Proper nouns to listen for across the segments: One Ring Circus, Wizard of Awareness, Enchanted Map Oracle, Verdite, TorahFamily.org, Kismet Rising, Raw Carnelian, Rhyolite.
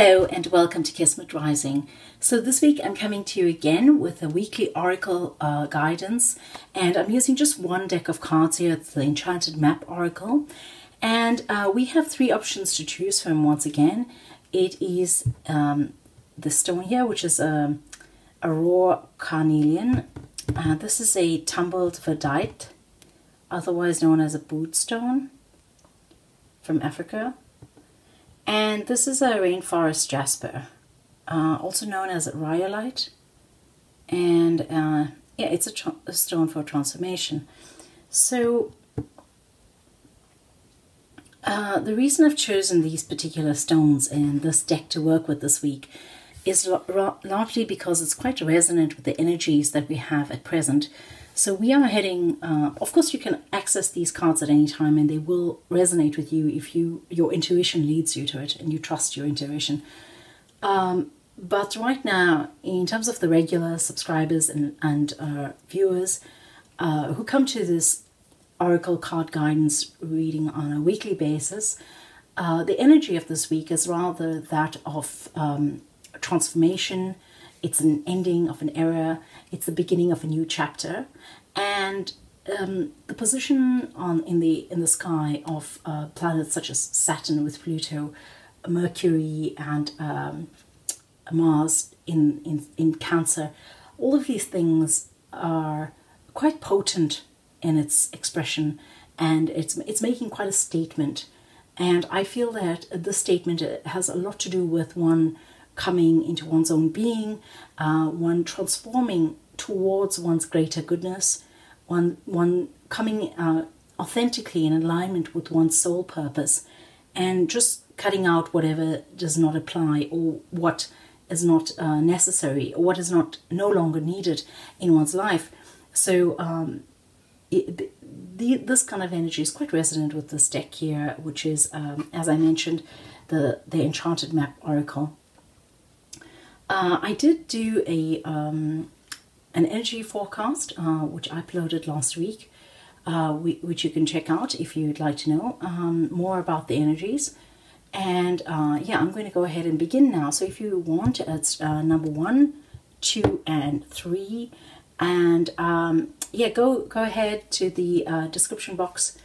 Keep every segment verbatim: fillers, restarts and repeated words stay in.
Hello and welcome to Kismet Rising. So this week I'm coming to you again with a weekly oracle uh, guidance, and I'm using just one deck of cards here. It's the Enchanted Map Oracle, and uh, we have three options to choose from. Once again, it is um, the stone here, which is a, a raw carnelian. Uh, this is a tumbled verdite, otherwise known as a boot stone from Africa. And this is a rainforest jasper, uh, also known as rhyolite, and uh, yeah, it's a, a stone for transformation. So uh, the reason I've chosen these particular stones in this deck to work with this week is largely because it's quite resonant with the energies that we have at present. So we are heading, uh, of course you can access these cards at any time and they will resonate with you if you your intuition leads you to it and you trust your intuition. Um, but right now, in terms of the regular subscribers and, and uh, viewers uh, who come to this oracle card guidance reading on a weekly basis, uh, the energy of this week is rather that of um, transformation. It's an ending of an era, it's the beginning of a new chapter, and um, the position on in the in the sky of uh, planets such as Saturn with Pluto, Mercury and um, Mars in, in, in Cancer, all of these things are quite potent in its expression, and it's, it's making quite a statement. And I feel that this statement has a lot to do with one coming into one's own being, uh, one transforming towards one's greater goodness, one, one coming uh, authentically in alignment with one's soul purpose, and just cutting out whatever does not apply or what is not uh, necessary or what is not no longer needed in one's life. So um, it, the, this kind of energy is quite resonant with this deck here, which is, um, as I mentioned, the, the Enchanted Map Oracle. Uh, I did do a um, an energy forecast, uh, which I uploaded last week, uh, which you can check out if you'd like to know um, more about the energies. And uh, yeah, I'm going to go ahead and begin now. So if you want, it's uh, number one, two, and three. And um, yeah, go, go ahead to the uh, description box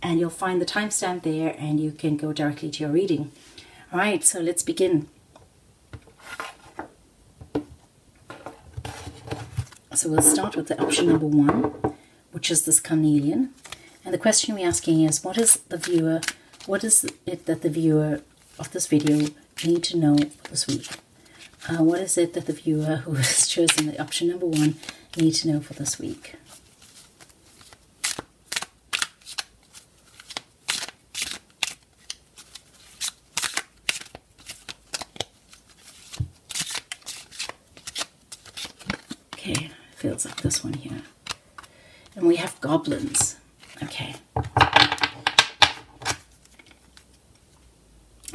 and you'll find the timestamp there and you can go directly to your reading. All right, so let's begin. So we'll start with the option number one, which is this carnelian. And the question we're asking is, what is the viewer, what is it that the viewer of this video need to know this week? Uh, what is it that the viewer who has chosen the option number one need to know for this week? Feels like this one here. And we have goblins. Okay.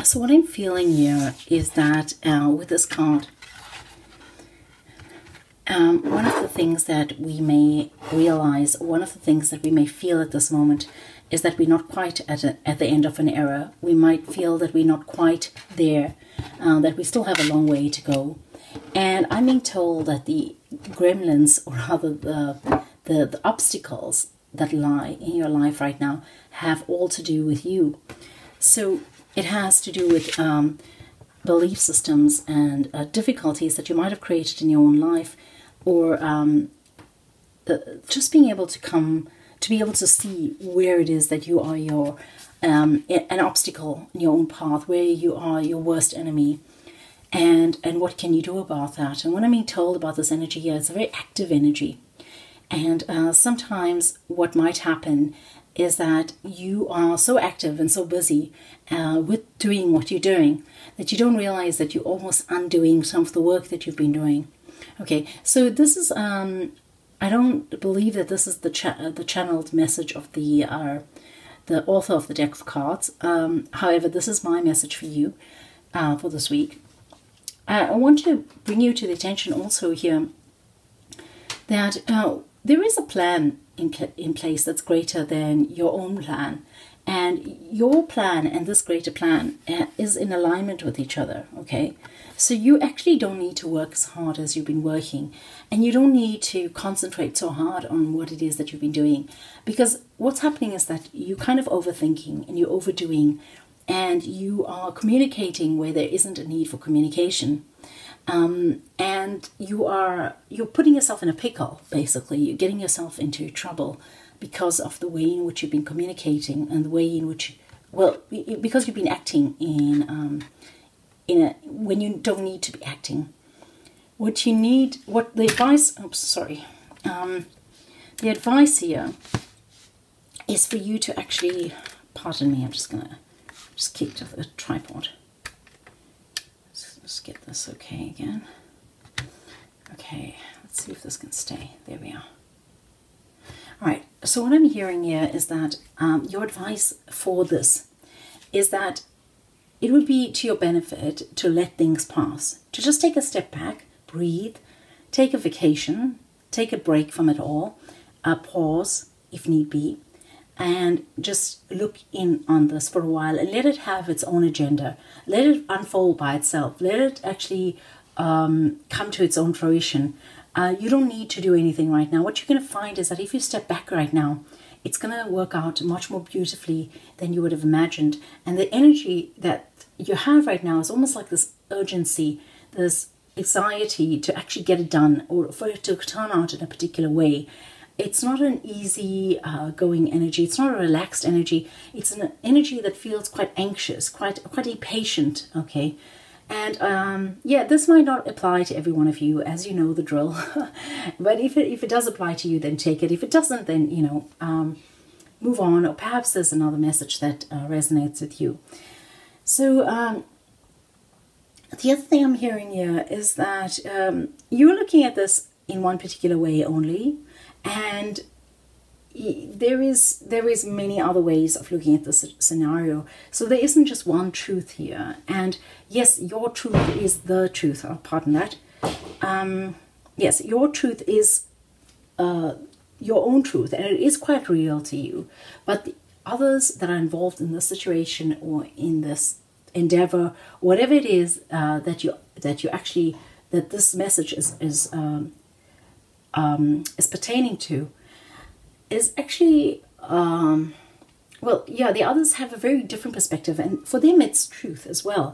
So what I'm feeling here is that uh, with this card, um, one of the things that we may realize, one of the things that we may feel at this moment is that we're not quite at, a, at the end of an era. We might feel that we're not quite there, uh, that we still have a long way to go. And I'm being told that the gremlins, or rather the, the the obstacles that lie in your life right now, have all to do with you. So it has to do with um, belief systems and uh, difficulties that you might have created in your own life, or um, uh, just being able to come to be able to see where it is that you are your um, an obstacle in your own path, where you are your worst enemy. And, and what can you do about that? And what I'm being told about this energy here, it's a very active energy. And uh, sometimes what might happen is that you are so active and so busy uh, with doing what you're doing that you don't realize that you're almost undoing some of the work that you've been doing. Okay, so this is, um, I don't believe that this is the, cha the channeled message of the, uh, the author of the deck of cards. Um, however, this is my message for you uh, for this week. I want to bring you to the attention also here that uh, there is a plan in, in place that's greater than your own plan, And your plan and this greater plan is in alignment with each other, okay? So you actually don't need to work as hard as you've been working, and you don't need to concentrate so hard on what it is that you've been doing, because what's happening is that you're kind of overthinking and you're overdoing, and you are communicating where there isn't a need for communication. Um, and you are, you're putting yourself in a pickle, basically. You're getting yourself into trouble because of the way in which you've been communicating and the way in which, well, because you've been acting in, um, in a, when you don't need to be acting. What you need, what the advice, oops, sorry. Um, the advice here is for you to actually, pardon me, I'm just going to just keep to the tripod. Let's get this okay again. Okay, let's see if this can stay. There we are. All right, so what I'm hearing here is that um, your advice for this is that it would be to your benefit to let things pass, to just take a step back, breathe, take a vacation, take a break from it all, uh, pause if need be, and just look in on this for a while and let it have its own agenda. Let it unfold by itself. Let it actually um, come to its own fruition. Uh, you don't need to do anything right now. What you're going to find is that if you step back right now, it's going to work out much more beautifully than you would have imagined. And the energy that you have right now is almost like this urgency, this anxiety to actually get it done or for it to turn out in a particular way. It's not an easy uh, going energy. It's not a relaxed energy. It's an energy that feels quite anxious, quite quite impatient, okay? And um, yeah, this might not apply to every one of you, as you know the drill. But if it, if it does apply to you, then take it. If it doesn't, then, you know, um, move on. Or perhaps there's another message that uh, resonates with you. So um, the other thing I'm hearing here is that um, you're looking at this in one particular way only. And there is there is many other ways of looking at this scenario. So there isn't just one truth here. And yes, your truth is the truth. Oh, pardon that. Um, yes, your truth is uh, your own truth, and it is quite real to you. But the others that are involved in this situation or in this endeavor, whatever it is uh, that you that you actually that this message is is. Um, Um, is pertaining to is actually um, well yeah the others have a very different perspective, and for them it's truth as well.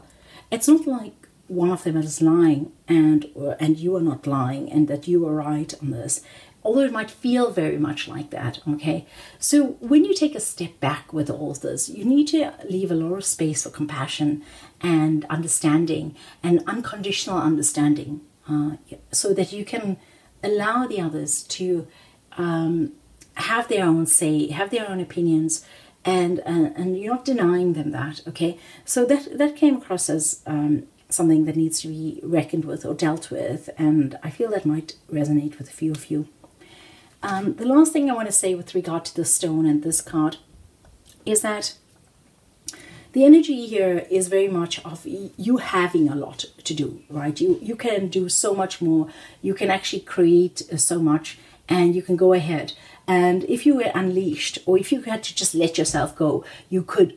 It's not like one of them is lying and or, and you are not lying and that you are right on this, although it might feel very much like that, okay? So when you take a step back with all of this, you need to leave a lot of space for compassion and understanding and unconditional understanding, uh, so that you can allow the others to um, have their own say, have their own opinions, and uh, and you're not denying them that, okay? So that that came across as um, something that needs to be reckoned with or dealt with, and I feel that might resonate with a few of you. Um, the last thing I want to say with regard to the stone and this card is that the energy here is very much of you having a lot to do, right? You you can do so much more. You can actually create so much, and you can go ahead. And if you were unleashed, or if you had to just let yourself go, you could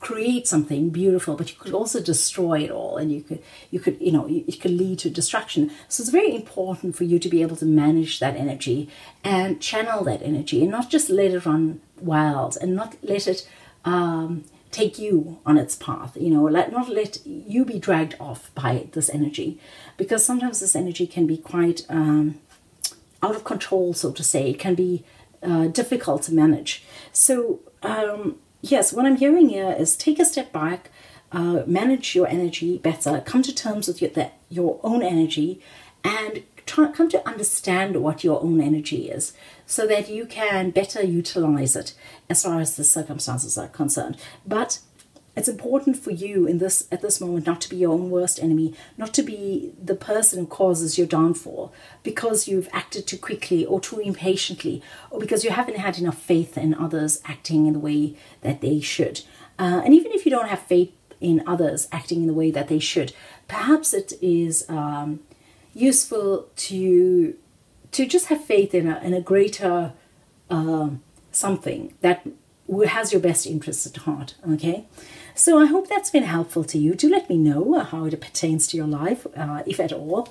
create something beautiful, but you could also destroy it all, and you could you could you know it could lead to destruction. So it's very important for you to be able to manage that energy and channel that energy, and not just let it run wild, and not let it. Um, take you on its path, you know, let, not let you be dragged off by this energy, because sometimes this energy can be quite um, out of control, so to say. It can be uh, difficult to manage. So um, yes, what I'm hearing here is take a step back, uh, manage your energy better, come to terms with your, the, your own energy, and try, come to understand what your own energy is, so that you can better utilize it as far as the circumstances are concerned. But it's important for you in this at this moment not to be your own worst enemy, not to be the person who causes your downfall because you've acted too quickly or too impatiently, or because you haven't had enough faith in others acting in the way that they should. Uh, and even if you don't have faith in others acting in the way that they should, perhaps it is um, useful to to just have faith in a, in a greater uh, something that has your best interests at heart, okay? So I hope that's been helpful to you. Do let me know how it pertains to your life, uh, if at all.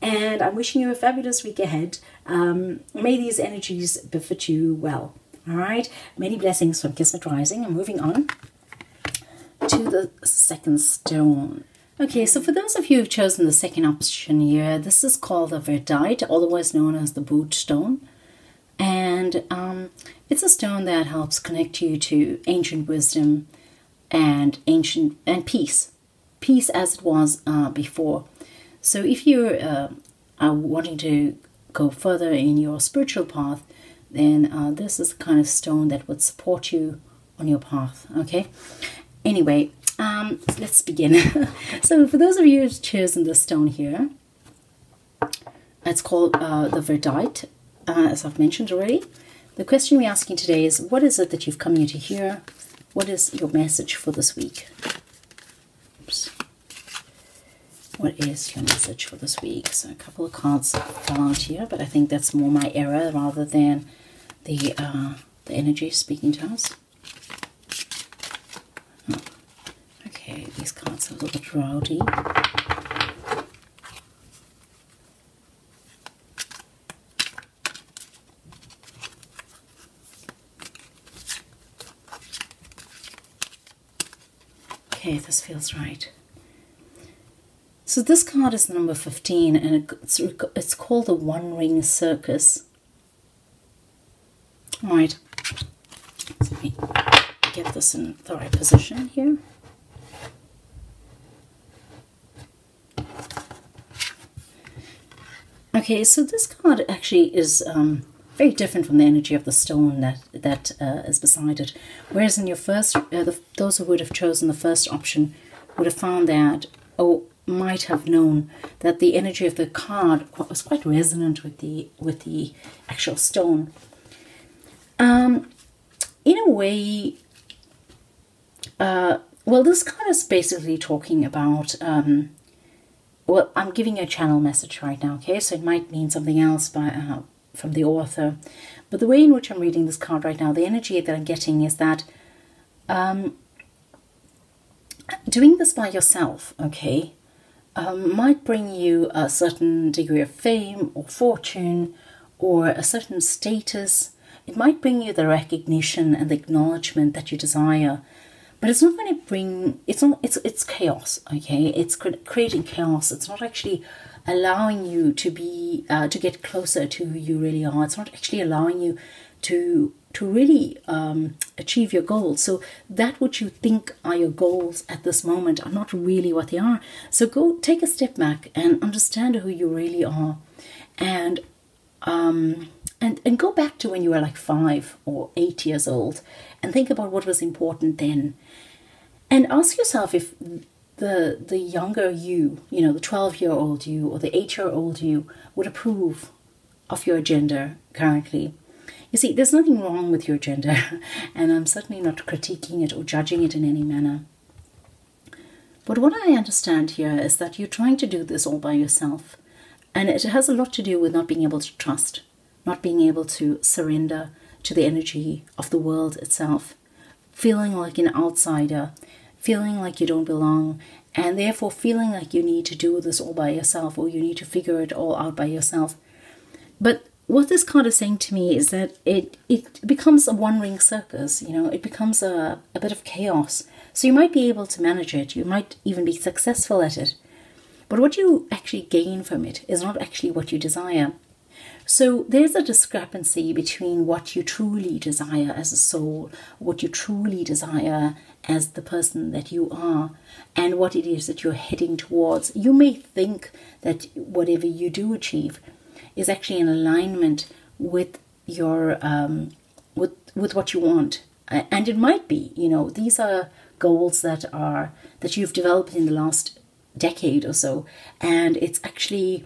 And I'm wishing you a fabulous week ahead. Um, may these energies befit you well. All right. Many blessings from Kismet Rising. And moving on to the second stone. Okay, so for those of you who've chosen the second option here, this is called the Verdite, otherwise known as the Boot Stone. And um, it's a stone that helps connect you to ancient wisdom and ancient and peace, peace as it was uh, before. So if you uh, are wanting to go further in your spiritual path, then uh, this is the kind of stone that would support you on your path, okay? Anyway, um, let's begin. So for those of you who've chosen this stone here, it's called uh, the Verdite, uh, as I've mentioned already. The question we're asking today is, what is it that you've come here to hear? What is your message for this week? Oops. What is your message for this week? So a couple of cards fell out here, but I think that's more my error rather than the uh, the energy speaking to us. Oh. Okay, these cards are a little bit rowdy. Okay, this feels right. So this card is number fifteen, and it's, it's called the One Ring Circus. All right, so let me get this in the right position here. Okay, so this card actually is um, very different from the energy of the stone that that uh, is beside it. Whereas in your first, uh, the, those who would have chosen the first option would have found that, oh, might have known that the energy of the card was quite resonant with the with the actual stone. Um, in a way, uh, well, this card is basically talking about. Um, well, I'm giving you a channel message right now, okay? So it might mean something else by. Uh, from the author, but the way in which I'm reading this card right now, the energy that I'm getting is that um, doing this by yourself, okay, um, might bring you a certain degree of fame or fortune or a certain status. It might bring you the recognition and the acknowledgement that you desire, but it's not going to bring, it's not, it's, it's chaos, okay? It's creating chaos. It's not actually allowing you to be uh, to get closer to who you really are. It's not actually allowing you to to really um, achieve your goals. So that what you think are your goals at this moment are not really what they are. So go take a step back and understand who you really are, and um, and and go back to when you were like five or eight years old, and think about what was important then, and ask yourself if the the younger you, you know, the twelve-year-old you or the eight-year-old you would approve of your agenda currently. You see, there's nothing wrong with your agenda, and I'm certainly not critiquing it or judging it in any manner. But what I understand here is that you're trying to do this all by yourself, and it has a lot to do with not being able to trust, not being able to surrender to the energy of the world itself, feeling like an outsider, feeling like you don't belong, and therefore feeling like you need to do this all by yourself, or you need to figure it all out by yourself. But what this card is saying to me is that it, it becomes a one-ring circus, you know, it becomes a, a bit of chaos. So you might be able to manage it, you might even be successful at it. But what you actually gain from it is not actually what you desire. So there's a discrepancy between what you truly desire as a soul, what you truly desire as the person that you are, and what it is that you're heading towards. You may think that whatever you do achieve is actually in alignment with your um, with with what you want, and it might be. You know, these are goals that are that you've developed in the last decade or so, and it's actually.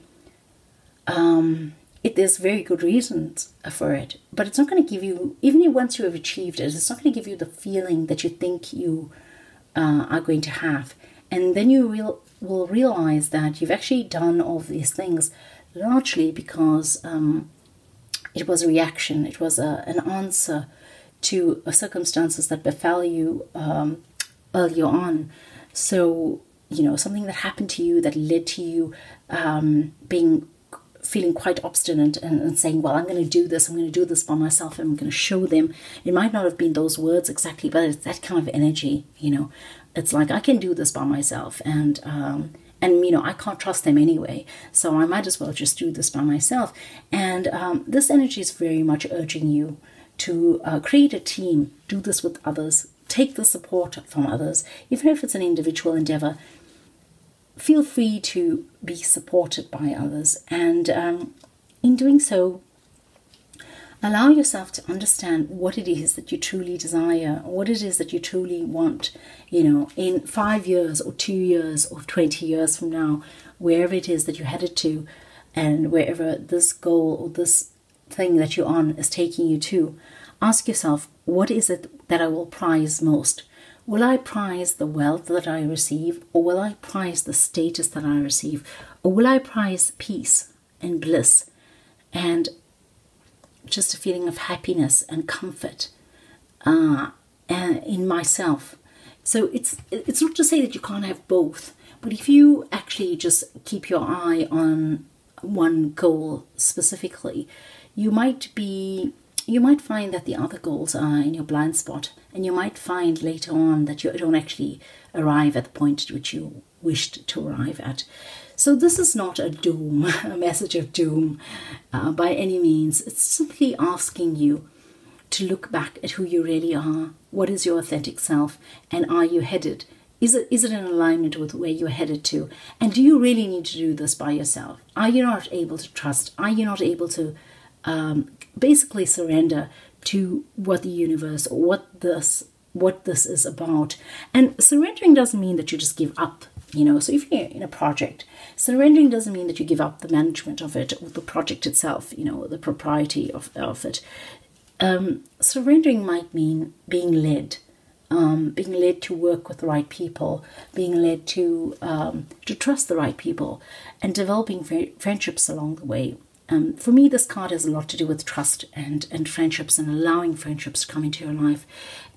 Um, It, there's very good reasons for it, but it's not going to give you, even once you have achieved it, it's not going to give you the feeling that you think you uh, are going to have. And then you real, will realize that you've actually done all of these things largely because um, it was a reaction, it was a, an answer to circumstances that befell you um, earlier on. So, you know, something that happened to you that led to you um, being feeling quite obstinate and, and saying, well, I'm going to do this, I'm going to do this by myself, and I'm going to show them. It might not have been those words exactly, but it's that kind of energy, you know. It's like, I can do this by myself, and, um, and you know, I can't trust them anyway, so I might as well just do this by myself. And um, this energy is very much urging you to uh, create a team, do this with others, take the support from others, even if it's an individual endeavor. Feel free to be supported by others, and um, in doing so, allow yourself to understand what it is that you truly desire, what it is that you truly want, you know, in five years or two years or twenty years from now, wherever it is that you're headed to, and wherever this goal or this thing that you're on is taking you to. Ask yourself, what is it that I will prize most? Will I prize the wealth that I receive, or will I prize the status that I receive, or will I prize peace and bliss and just a feeling of happiness and comfort uh, in myself? So it's it's not to say that you can't have both, but if you actually just keep your eye on one goal specifically, you might be you might find that the other goals are in your blind spot, and you might find later on that you don't actually arrive at the point at which you wished to arrive at. So this is not a doom, a message of doom uh, by any means. It's simply asking you to look back at who you really are. What is your authentic self, and are you headed? Is it, is it in alignment with where you're headed to? And do you really need to do this by yourself? Are you not able to trust? Are you not able to Um, basically surrender to what the universe or what this what this is about? And surrendering doesn't mean that you just give up, you know. So if you're in a project, surrendering doesn't mean that you give up the management of it or the project itself, you know, the propriety of, of it. Um, surrendering might mean being led, um, being led to work with the right people, being led to um, to trust the right people, and developing fr- friendships along the way. Um, for me, this card has a lot to do with trust and, and friendships, and allowing friendships to come into your life,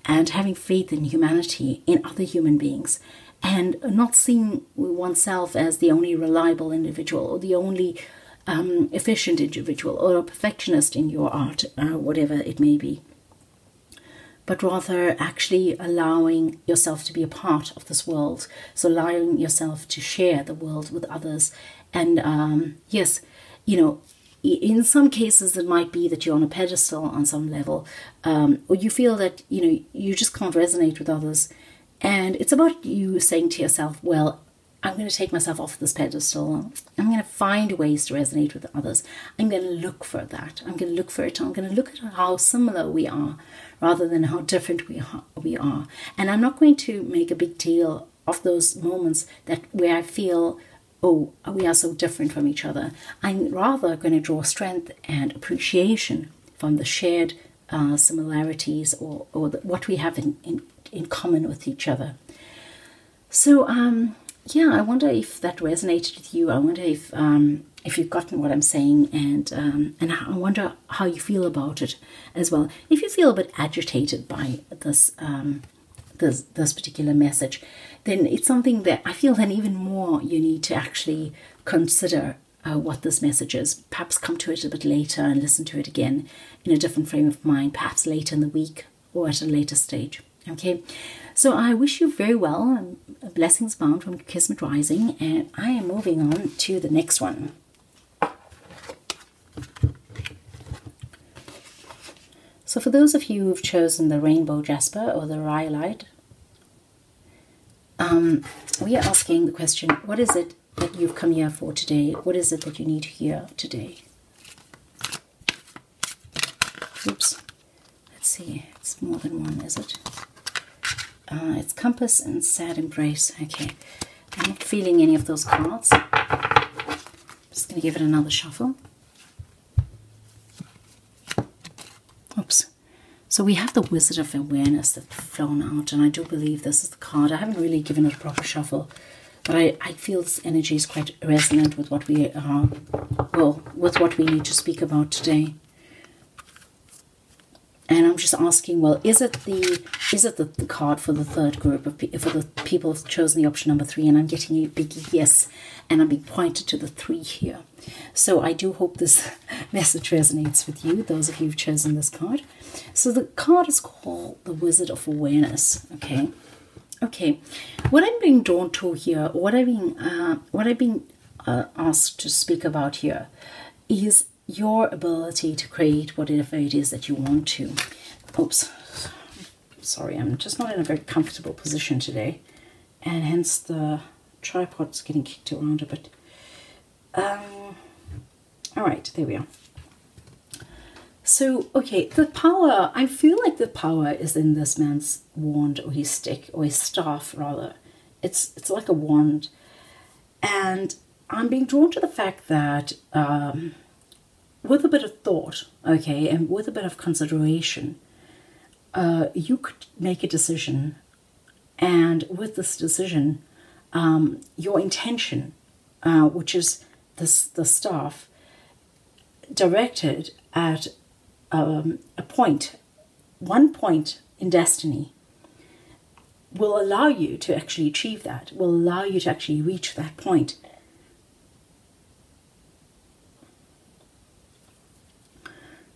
and having faith in humanity, in other human beings, and not seeing oneself as the only reliable individual or the only um, efficient individual or a perfectionist in your art, uh, whatever it may be, but rather actually allowing yourself to be a part of this world. So allowing yourself to share the world with others. And um, yes, you know, in some cases, it might be that you're on a pedestal on some level, um, or you feel that, you know, you just can't resonate with others. And it's about you saying to yourself, well, I'm going to take myself off this pedestal. I'm going to find ways to resonate with others. I'm going to look for that. I'm going to look for it. I'm going to look at how similar we are rather than how different we are. We are. And I'm not going to make a big deal of those moments that where I feel, oh, we are so different from each other. I'm rather going to draw strength and appreciation from the shared uh, similarities or, or the, what we have in, in, in common with each other. So, um, yeah, I wonder if that resonated with you. I wonder if um, if you've gotten what I'm saying, and, um, and I wonder how you feel about it as well. If you feel a bit agitated by this um, this, this particular message, then it's something that I feel then even more you need to actually consider uh, what this message is. Perhaps come to it a bit later and listen to it again in a different frame of mind, perhaps later in the week or at a later stage. Okay, so I wish you very well. And blessings bound from Kismet Rising, and I am moving on to the next one. So for those of you who've chosen the Rainbow Jasper or the Rhyolite, Um, we are asking the question, what is it that you've come here for today? What is it that you need to hear today? Oops. Let's see. It's more than one, is it? Uh, it's Compass and Sad Embrace. Okay. I'm not feeling any of those cards. I'm just going to give it another shuffle. Oops. So we have the Wizard of Awareness that's flown out, and I do believe this is the card. I haven't really given it a proper shuffle, but I, I feel this energy is quite resonant with what we are, well, with what we need to speak about today. And I'm just asking, well, is it the is it the, the card for the third group of for the people who've chosen the option number three? And I'm getting a big yes, and I'm being pointed to the three here. So I do hope this message resonates with you, those of you who've chosen this card. So the card is called the Wizard of Awareness. Okay, okay. What I'm being drawn to here, what I'm being uh, what I've been uh, asked to speak about here, is your ability to create whatever it is that you want to. Oops, sorry, I'm just not in a very comfortable position today, and hence the tripod's getting kicked around a bit. Um, all right, there we are. So, okay, the power, I feel like the power is in this man's wand, or his stick, or his staff, rather. It's, it's like a wand. And I'm being drawn to the fact that, um, with a bit of thought, okay, and with a bit of consideration, uh, you could make a decision, and with this decision, um, your intention, uh, which is this, the staff, directed at um, a point, one point in destiny, will allow you to actually achieve that, will allow you to actually reach that point.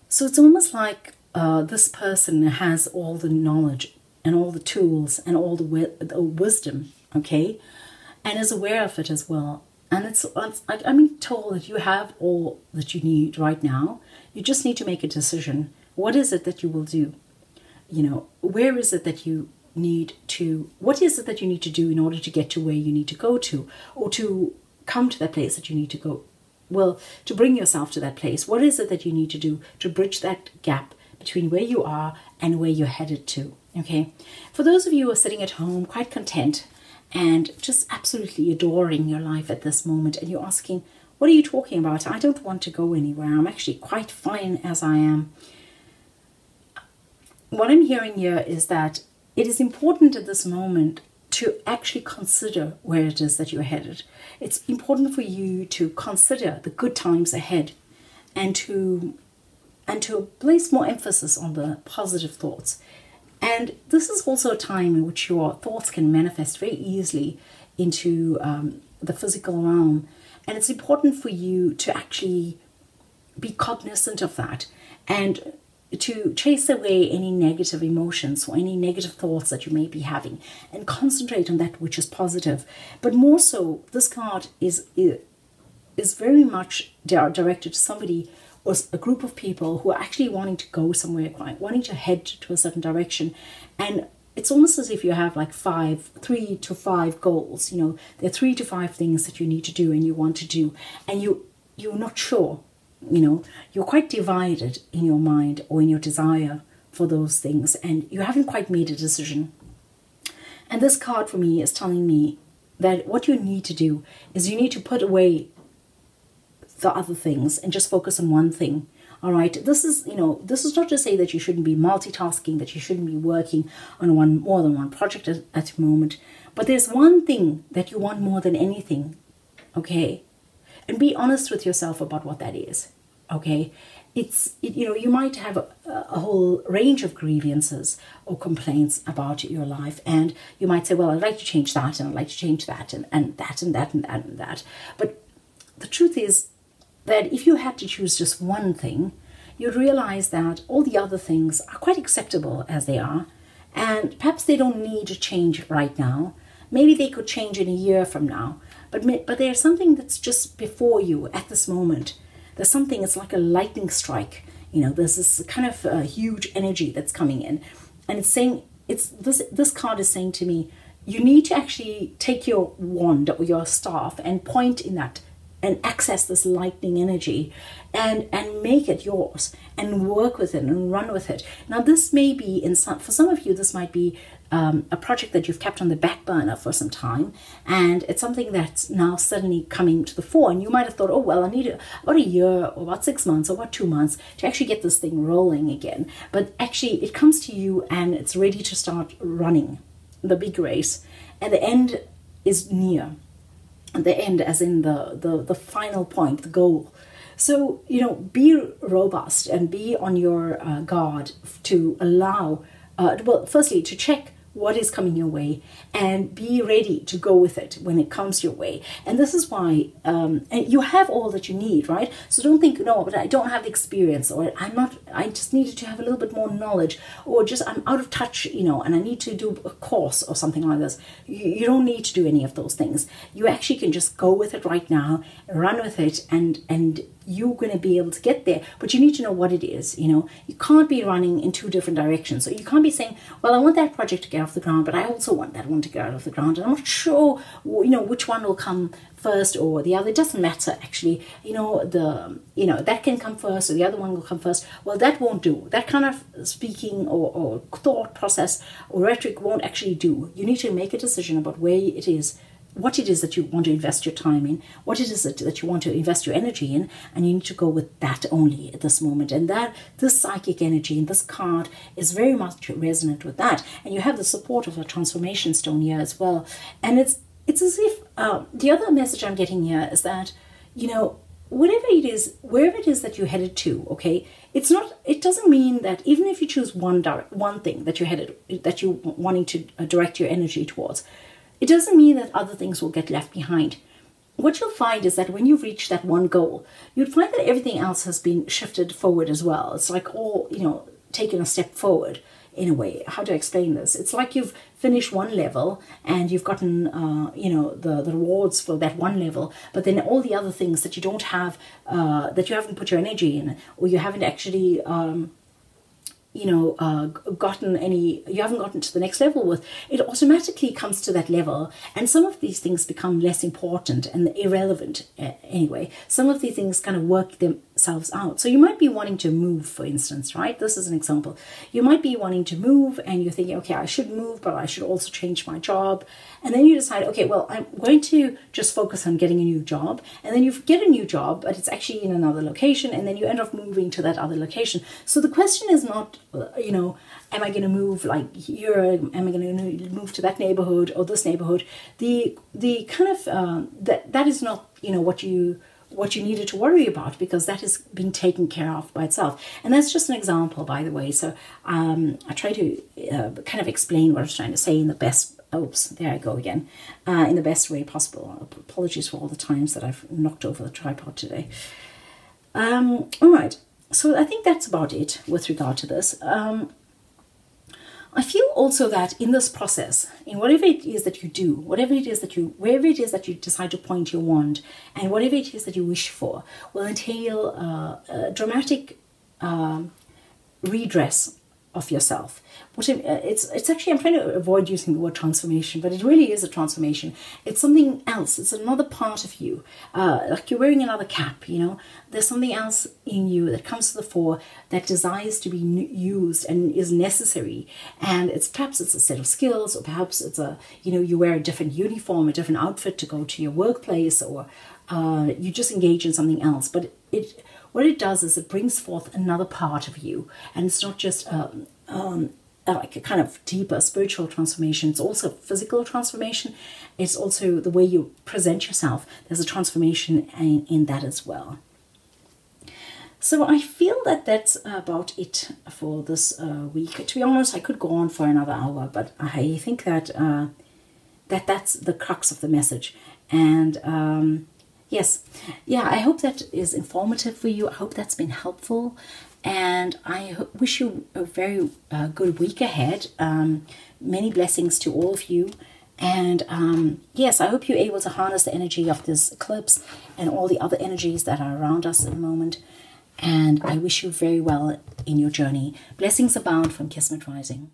So it's almost like uh, this person has all the knowledge and all the tools and all the, wi the wisdom, okay, and is aware of it as well. And it's, it's I'm told that you have all that you need right now. You just need to make a decision. What is it that you will do? You know, where is it that you need to? What is it that you need to do in order to get to where you need to go to, or to come to that place that you need to go? Well, to bring yourself to that place, what is it that you need to do to bridge that gap between where you are and where you're headed to, okay? For those of you who are sitting at home quite content and just absolutely adoring your life at this moment, and you're asking, what are you talking about? I don't want to go anywhere. I'm actually quite fine as I am. What I'm hearing here is that it is important at this moment to actually consider where it is that you're headed. It's important for you to consider the good times ahead, and to and to place more emphasis on the positive thoughts. And this is also a time in which your thoughts can manifest very easily into um, the physical realm. And it's important for you to actually be cognizant of that, and to chase away any negative emotions or any negative thoughts that you may be having, and concentrate on that which is positive. But more so, this card is is very much directed to somebody or a group of people who are actually wanting to go somewhere, wanting to head to a certain direction. And it's almost as if you have like five, three to five goals. You know, there are three to five things that you need to do and you want to do, and you you're not sure. You know, you're quite divided in your mind or in your desire for those things, and you haven't quite made a decision. And this card for me is telling me that what you need to do is you need to put away the other things and just focus on one thing. All right, this is, you know, this is not to say that you shouldn't be multitasking, that you shouldn't be working on one more than one project at, at the moment, but there's one thing that you want more than anything, okay? And be honest with yourself about what that is, okay? It's, it, you know, you might have a, a whole range of grievances or complaints about your life, and you might say, well, I'd like to change that, and I'd like to change that, and, and that, and that, and that, and that. But the truth is that if you had to choose just one thing, you'd realize that all the other things are quite acceptable as they are, and perhaps they don't need to change right now. Maybe they could change in a year from now. But, but there's something that's just before you at this moment. There's something, it's like a lightning strike. You know, there's this kind of uh, huge energy that's coming in. And it's saying, it's this, this card is saying to me, you need to actually take your wand or your staff and point in that and access this lightning energy and, and make it yours and work with it and run with it. Now, this may be, in some, for some of you, this might be Um, a project that you've kept on the back burner for some time, and it's something that's now suddenly coming to the fore. And you might have thought, oh, well, I need a, about a year or about six months or about two months to actually get this thing rolling again. But actually, it comes to you and it's ready to start running the big race. And the end is near. The end as in the, the, the final point, the goal. So, you know, be robust and be on your uh, guard to allow, uh, well, firstly, to check what is coming your way and be ready to go with it when it comes your way. And this is why um, and you have all that you need, right? So don't think, no, but I don't have the experience, or I'm not, I just needed to have a little bit more knowledge, or just I'm out of touch, you know, and I need to do a course or something like this. You, you don't need to do any of those things. You actually can just go with it right now, run with it, and, and you're going to be able to get there, but you need to know what it is. You know, you can't be running in two different directions. So you can't be saying, well, I want that project to get off the ground, but I also want that one to get out of the ground. And I'm not sure, you know, which one will come first or the other. It doesn't matter, actually. You know, the, you know, that can come first or the other one will come first. Well, that won't do. That kind of speaking or, or thought process or rhetoric won't actually do. You need to make a decision about where it is, what it is that you want to invest your time in, what it is that, that you want to invest your energy in, and you need to go with that only at this moment. And that this psychic energy in this card is very much resonant with that. And you have the support of a transformation stone here as well. And it's, it's as if, uh, the other message I'm getting here is that, you know, whatever it is, wherever it is that you're headed to, okay, it's not, it doesn't mean that even if you choose one direct, one thing that you're headed, that you're wanting to direct your energy towards, it doesn't mean that other things will get left behind. What you'll find is that when you've reached that one goal, you'd find that everything else has been shifted forward as well. It's like all, you know, taken a step forward in a way. How do I explain this? It's like you've finished one level and you've gotten, uh, you know, the, the rewards for that one level, but then all the other things that you don't have, uh, that you haven't put your energy in, or you haven't actually... Um, you know, uh, gotten any, you haven't gotten to the next level with, it automatically comes to that level. And some of these things become less important and irrelevant uh, anyway. Some of these things kind of work themselves out. So you might be wanting to move, for instance, right? This is an example. You might be wanting to move and you're thinking, okay, I should move, but I should also change my job. And then you decide, okay, well, I'm going to just focus on getting a new job. And then you get a new job, but it's actually in another location. And then you end up moving to that other location. So the question is not, you know, am I going to move like here? Am I going to move to that neighborhood or this neighborhood? The the kind of um, that that is not, you know, what you what you needed to worry about, because that is being taken care of by itself. And that's just an example, by the way. So um, I try to uh, kind of explain what I was trying to say in the best. Oops, there I go again. Uh, in the best way possible. Apologies for all the times that I've knocked over the tripod today. Um, all right. So I think that's about it with regard to this. Um, I feel also that in this process, in whatever it is that you do, whatever it is that you, wherever it is that you decide to point your wand, and whatever it is that you wish for, will entail uh, a dramatic uh, redress of yourself. Which it's it's actually, I'm trying to avoid using the word transformation, but it really is a transformation. It's something else. It's another part of you. Uh, like you're wearing another cap, you know. There's something else in you that comes to the fore that desires to be used and is necessary. And it's perhaps it's a set of skills, or perhaps it's a, you know, you wear a different uniform, a different outfit to go to your workplace, or uh, you just engage in something else. But it what it does is it brings forth another part of you, and it's not just um, um, like a kind of deeper spiritual transformation. It's also physical transformation. It's also the way you present yourself. There's a transformation in, in that as well. So I feel that that's about it for this uh, week. To be honest, I could go on for another hour, but I think that uh, that that's the crux of the message. And Um, Yes. Yeah, I hope that is informative for you. I hope that's been helpful. And I wish you a very uh, good week ahead. Um, many blessings to all of you. And um, yes, I hope you're able to harness the energy of this eclipse and all the other energies that are around us at the moment. And I wish you very well in your journey. Blessings abound from Kismet Rising.